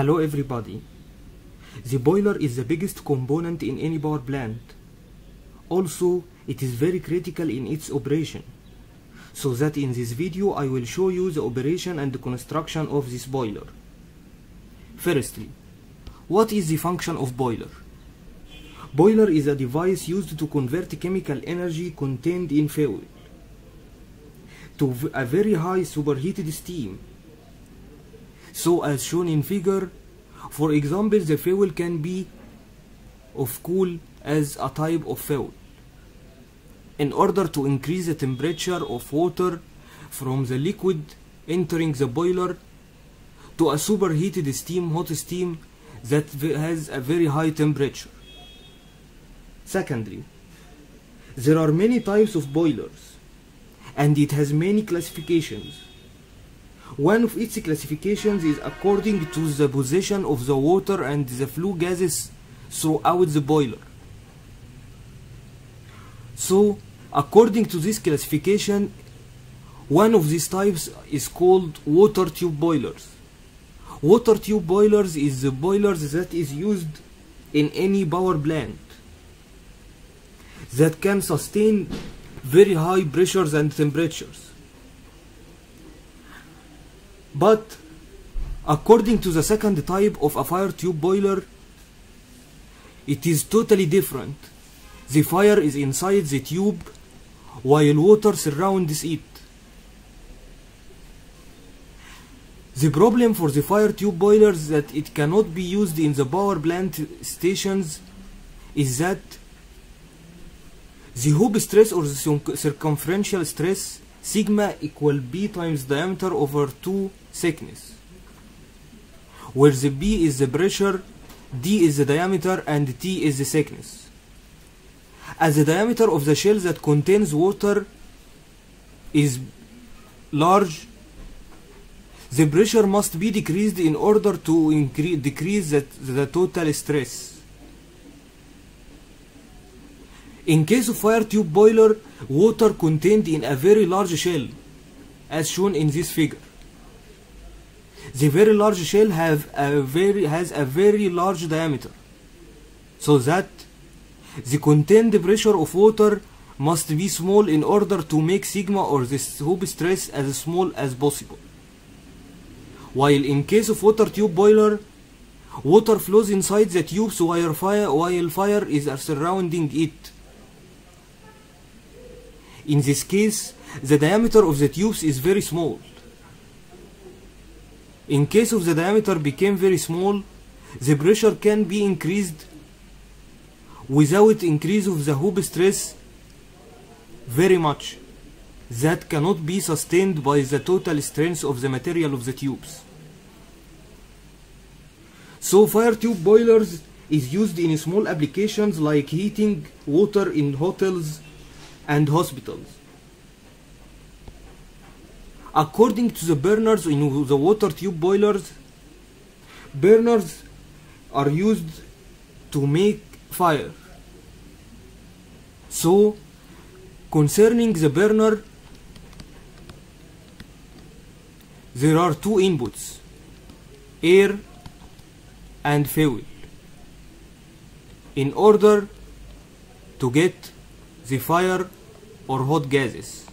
Hello everybody. The boiler is the biggest component in any power plant. Also, it is very critical in its operation. So that in this video I will show you the operation and the construction of this boiler. Firstly, what is the function of boiler? Boiler is a device used to convert chemical energy contained in fuel to a very high superheated steam. So as shown in figure, for example, the fuel can be of coal as a type of fuel. In order to increase the temperature of water from the liquid entering the boiler to a superheated steam, hot steam that has a very high temperature. Secondly, there are many types of boilers and it has many classifications. One of its classifications is according to the position of the water and the flue gases throughout the boiler. So, according to this classification, one of these types is called water tube boilers. Water tube boilers is the boilers that is used in any power plant that can sustain very high pressures and temperatures. But according to the second type of a fire tube boiler, it is totally different. The fire is inside the tube while water surrounds it. The problem for the fire tube boilers is that it cannot be used in the power plant stations is that the hoop stress or the circumferential stress sigma equal B times diameter over 2 thickness, where the B is the pressure, D is the diameter, and T is the thickness. As the diameter of the shell that contains water is large, the pressure must be decreased in order to decrease the total stress. In case of fire tube boiler, water contained in a very large shell, as shown in this figure. The very large shell has a very large diameter, so that the contained pressure of water must be small in order to make sigma or the hoop stress as small as possible. While in case of water tube boiler, water flows inside the tubes while fire is surrounding it. In this case, the diameter of the tubes is very small. In case of the diameter became very small, the pressure can be increased without increase of the hoop stress very much. That cannot be sustained by the total strength of the material of the tubes. So fire tube boilers is used in small applications like heating water in hotels and hospitals. According to the burners in the water tube boilers, burners are used to make fire. So concerning the burner, there are two inputs, air and fuel, in order to get the fire or hot gases.